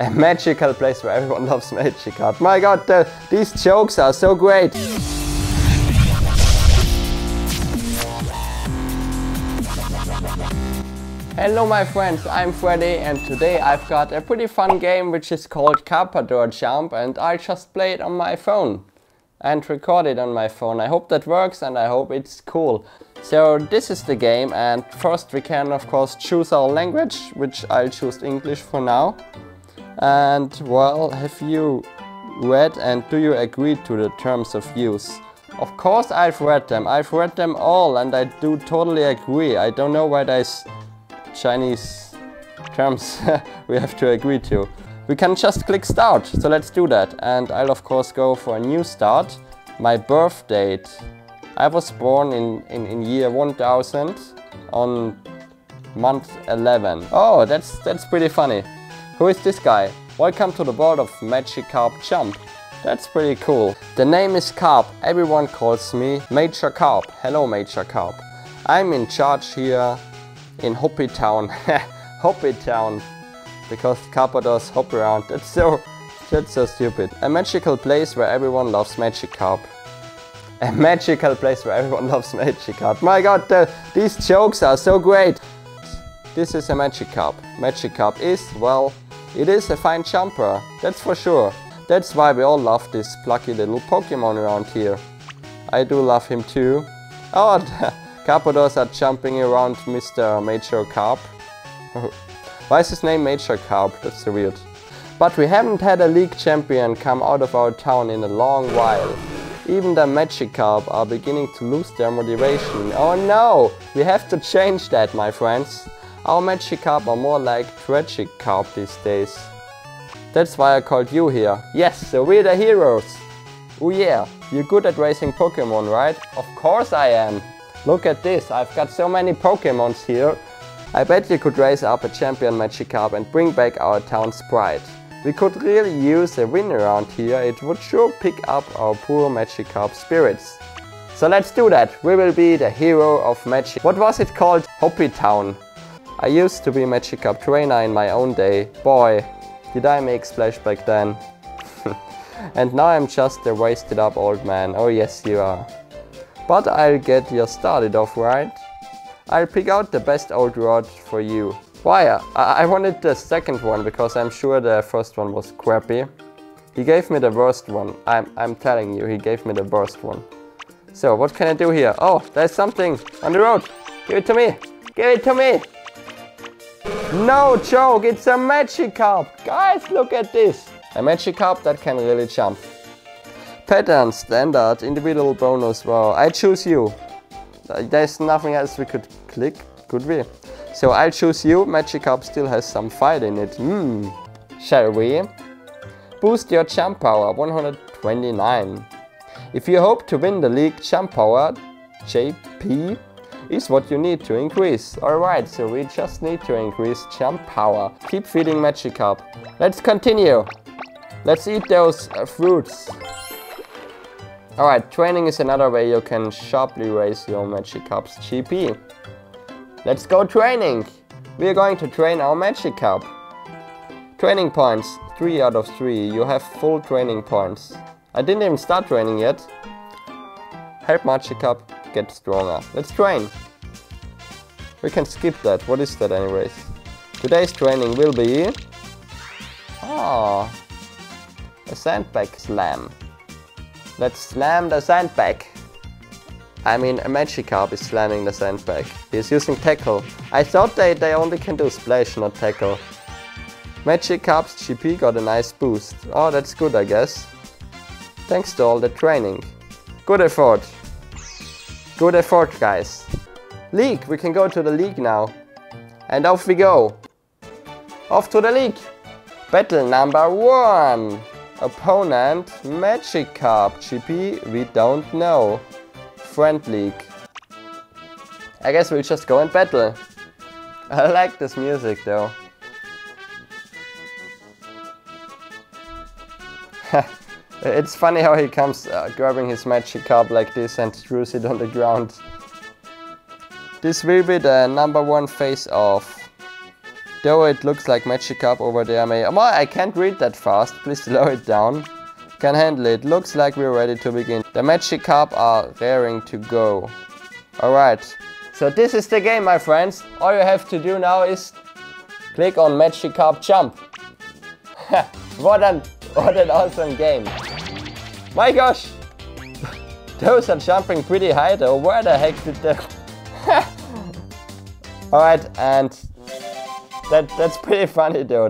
A magical place where everyone loves Magic Card. My god, these jokes are so great. Hello my friends, I'm Freddy and today I've got a pretty fun game which is called Carpador Jump, and I just play it on my phone and record it on my phone. I hope that works and I hope it's cool. So this is the game, and first we can of course choose our language, which I'll choose English for now. And well, have you read and do you agree to the terms of use? Of course I've read them. I've read them all and I do totally agree. I don't know why there's Chinese terms we have to agree to. We can just click start, so let's do that. And I'll of course go for a new start. My birth date. I was born in year 1000 on month 11. Oh, that's pretty funny. Who is this guy? Welcome to the world of Magikarp Jump. That's pretty cool. The name is Carp. Everyone calls me Major Carp. Hello Major Carp. I'm in charge here in Hoppy Town. Hoppy Town, because Carpadors hop around. That's so stupid. A magical place where everyone loves Magikarp. A magical place where everyone loves Magikarp. My god, these jokes are so great. This is a Magikarp. Magikarp is, well, it is a fine jumper, that's for sure. That's why we all love this plucky little Pokemon around here. I do love him too. Oh, Carpadors are jumping around Mr. Major Carp. Why is his name Major Carp? That's so weird. But we haven't had a league champion come out of our town in a long while. Even the Magikarp are beginning to lose their motivation. Oh no! We have to change that, my friends. Our Magikarp are more like Tragic Carp these days. That's why I called you here. Yes, so we're the heroes! Oh yeah, you're good at racing Pokemon, right? Of course I am! Look at this, I've got so many Pokemons here. I bet you could raise up a champion Magikarp and bring back our town's pride. We could really use a win around here, it would sure pick up our poor Magikarp spirits. So let's do that, we will be the hero of Magic. What was it called? Hoppy Town. I used to be Magikarp trainer in my own day. Boy, did I make splash back then. And now I'm just a wasted up old man. Oh yes you are. But I'll get you started off right. I'll pick out the best old rod for you. Why? I wanted the second one because I'm sure the first one was crappy. He gave me the worst one. I'm telling you, he gave me the worst one. So what can I do here? Oh, there's something on the road. Give it to me. Give it to me. No joke, it's a Magikarp. Guys, look at this. A Magikarp that can really jump. Pattern, standard, individual bonus. Wow, I choose you. There's nothing else we could click, could we? So I'll choose you. Magikarp still has some fight in it. Shall we? Boost your jump power, 129. If you hope to win the league, jump power, JP, is what you need to increase. Alright, so we just need to increase jump power. Keep feeding Magikarp. Let's continue. Let's eat those fruits. Alright, training is another way you can sharply raise your Magikarp's GP. Let's go training! We are going to train our Magikarp. Training points, 3 out of 3. You have full training points. I didn't even start training yet. Help Magikarp get stronger. Let's train! We can skip that. What is that anyways? Today's training will be... Oh, a sandbag slam. Let's slam the sandbag. I mean, a Magikarp is slamming the sandbag. He's using tackle. I thought they only can do splash, not tackle. Magikarp's GP got a nice boost. Oh, that's good, I guess. Thanks to all the training. Good effort. Good effort, guys. League, we can go to the league now. And off we go. Off to the league. Battle number 1. Opponent, Magikarp. GP, we don't know. Friend League. I guess we'll just go and battle. I like this music though. It's funny how he comes grabbing his Magikarp like this and throws it on the ground. This will be the number 1 face-off. Though it looks like Magikarp over there may... Oh, I can't read that fast. Please slow it down. Can handle it. Looks like we're ready to begin. The Magikarp are raring to go. Alright. So this is the game, my friends. All you have to do now is click on Magikarp Jump. What an awesome game. My gosh. Those are jumping pretty high though. Where the heck did that... Alright, and... That's pretty funny though,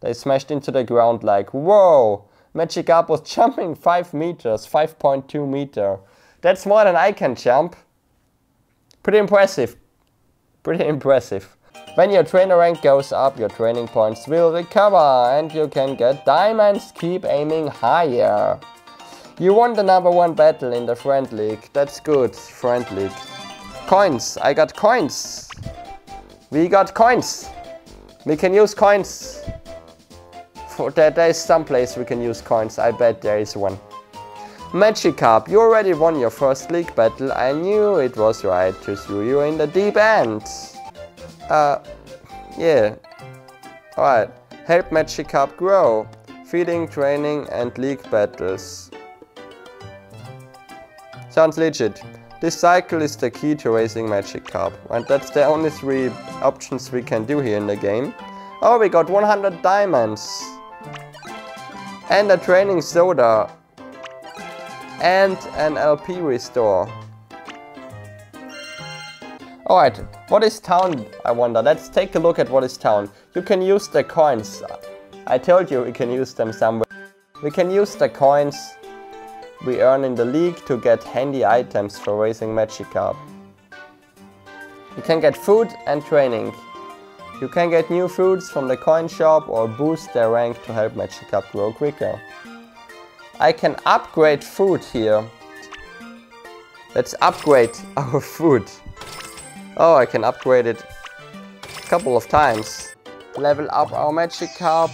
they smashed into the ground like, whoa! Magikarp was jumping 5 meters, 5.2 meter. That's more than I can jump. Pretty impressive. Pretty impressive. When your trainer rank goes up, your training points will recover and you can get diamonds. Keep aiming higher. You won the #1 battle in the Friend League. That's good, Friend League. Coins, I got coins. We got coins. We can use coins. There is some place we can use coins. I bet there is one. Magikarp, you already won your first league battle. I knew it was right to throw you in the deep end. Yeah. Alright. Help Magikarp grow. Feeding, training and league battles. Sounds legit. This cycle is the key to raising Magikarp, and that's the only 3 options we can do here in the game. Oh, we got 100 diamonds. And a training soda. And an LP restore. Alright, what is town, I wonder? Let's take a look at what is town. You can use the coins. I told you we can use them somewhere. We can use the coins we earn in the league to get handy items for raising Magikarp. You can get food and training. You can get new foods from the coin shop or boost their rank to help Magikarp grow quicker. I can upgrade food here. Let's upgrade our food. Oh, I can upgrade it a couple of times. Level up our Magikarp.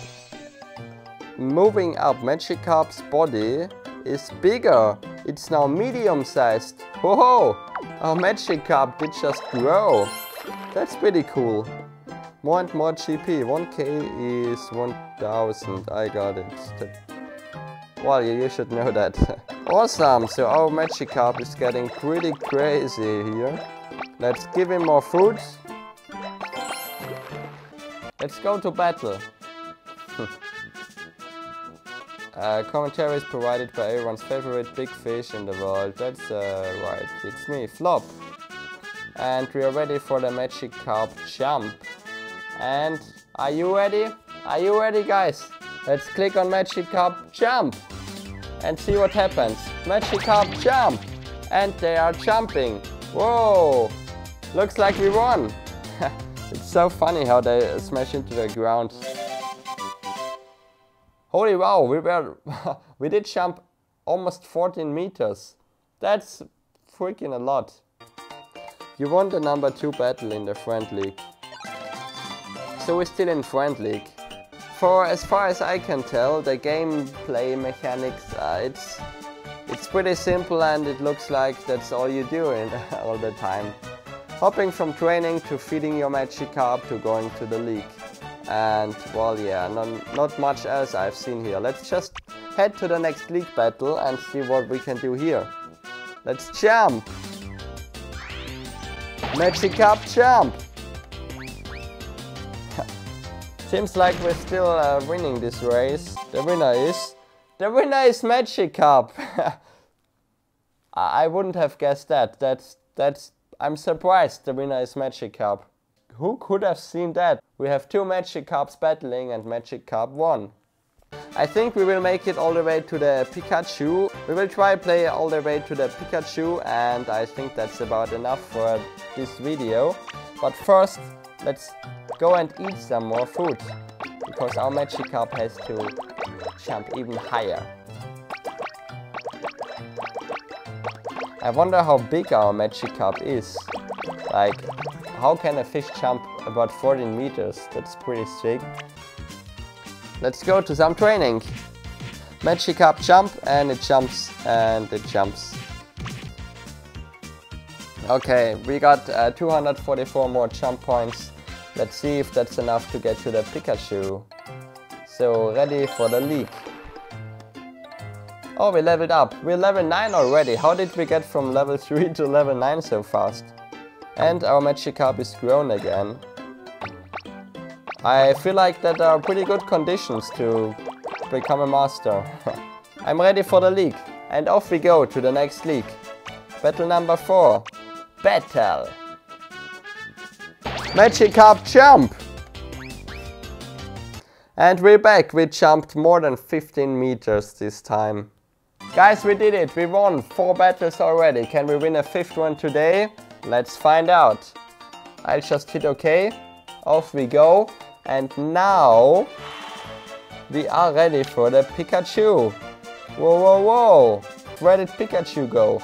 Moving up Magikarp's body is bigger. It's now medium-sized. Whoa! Our Magikarp did just grow. That's pretty cool. More and more GP. 1k is 1000. I got it. Well, you should know that. Awesome! So our Magikarp is getting pretty crazy here. Let's give him more food. Let's go to battle. Commentary is provided by everyone's favorite big fish in the world. That's right, it's me, Flop. And we are ready for the Magikarp jump. And are you ready? Are you ready, guys? Let's click on Magikarp jump and see what happens. Magikarp jump! And they are jumping. Whoa! Looks like we won. It's so funny how they smash into the ground. Holy wow, we did jump almost 14 meters. That's freaking a lot. You won the #2 battle in the Friend League. So we're still in Friend League. For as far as I can tell, the gameplay mechanics, it's pretty simple and it looks like that's all you do all the time. Hopping from training to feeding your Magikarp to going to the league. And, well, yeah, not much else I've seen here. Let's just head to the next league battle and see what we can do here. Let's jump! Magikarp jump! Seems like we're still winning this race. The winner is Magikarp! I wouldn't have guessed that. I'm surprised the winner is Magikarp. Who could have seen that? We have 2 Magikarps battling and Magikarp won. I think we will make it all the way to the Pikachu. We will try play all the way to the Pikachu and I think that's about enough for this video. But first, let's go and eat some more food. Because our Magikarp has to jump even higher. I wonder how big our Magikarp is. Like, how can a fish jump about 14 meters? That's pretty sick. Let's go to some training. Magikarp jump and it jumps and it jumps. Okay, we got 244 more jump points. Let's see if that's enough to get to the Pikachu. So, ready for the leak. Oh, we leveled up. We're level 9 already. How did we get from level 3 to level 9 so fast? And our Magikarp is grown again. I feel like that are pretty good conditions to become a master. I'm ready for the league. And off we go to the next league. Battle number 4. Battle! Magikarp jump! And we're back. We jumped more than 15 meters this time. Guys, we did it. We won 4 battles already. Can we win a 5th one today? Let's find out. I'll just hit OK. Off we go. And now we are ready for the Pikachu. Whoa, whoa, whoa. Where did Pikachu go?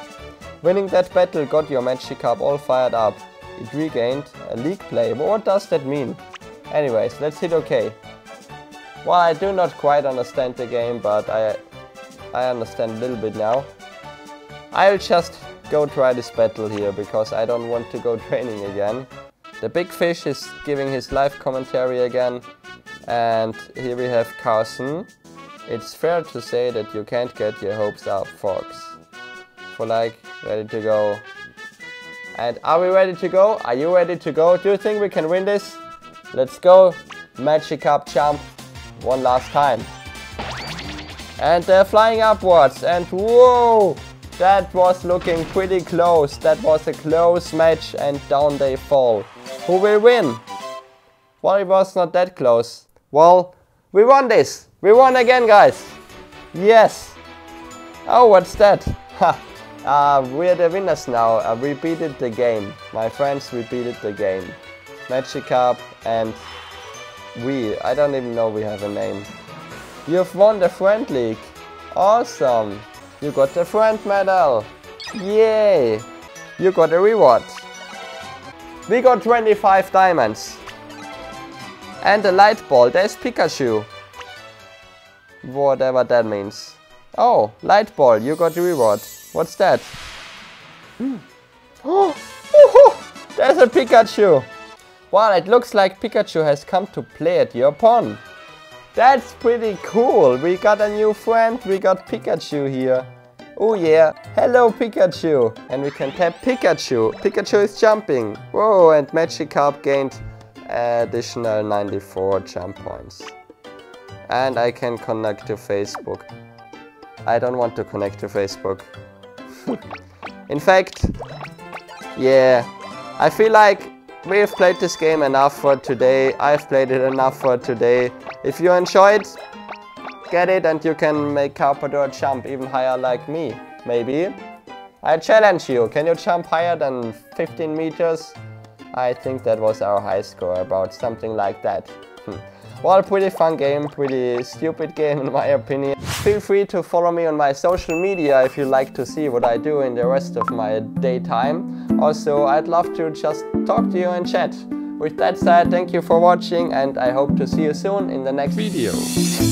Winning that battle got your Magikarp all fired up. It regained a league play. What does that mean? Anyways, let's hit OK. Well, I do not quite understand the game, but I understand a little bit now. I'll just go try this battle here, because I don't want to go training again. The big fish is giving his live commentary again. And here we have Carson. It's fair to say that you can't get your hopes up, Fox. For like, ready to go. And are we ready to go? Are you ready to go? Do you think we can win this? Let's go. Magikarp jump. One last time. And they're flying upwards. And whoa! That was looking pretty close. That was a close match. And down they fall. Who will win? Well, it was not that close. Well, we won this. We won again, guys! Yes! Oh, what's that? Ha! We're the winners now. We beat it the game. My friends, we beat it the game. Magikarp and we. I don't even know we have a name. You've won the Friend League. Awesome! You got the Friend Medal. Yay! You got a reward. We got 25 diamonds. And a light ball. There's Pikachu. Whatever that means. Oh, light ball, you got the reward. What's that? There's a Pikachu! Wow, it looks like Pikachu has come to play at your pond. That's pretty cool. We got a new friend, we got Pikachu here. Oh yeah, hello Pikachu! And we can tap Pikachu. Pikachu is jumping. Whoa, and Magikarp gained additional 94 jump points. And I can connect to Facebook. I don't want to connect to Facebook. In fact, yeah, I feel like we've played this game enough for today. I've played it enough for today. If you enjoyed, get it and you can make Carpador jump even higher like me, maybe. I challenge you. Can you jump higher than 15 meters? I think that was our high score, about something like that. Well, pretty fun game, pretty stupid game in my opinion. Feel free to follow me on my social media if you like to see what I do in the rest of my daytime. Also, I'd love to just talk to you and chat. With that said, thank you for watching and I hope to see you soon in the next video.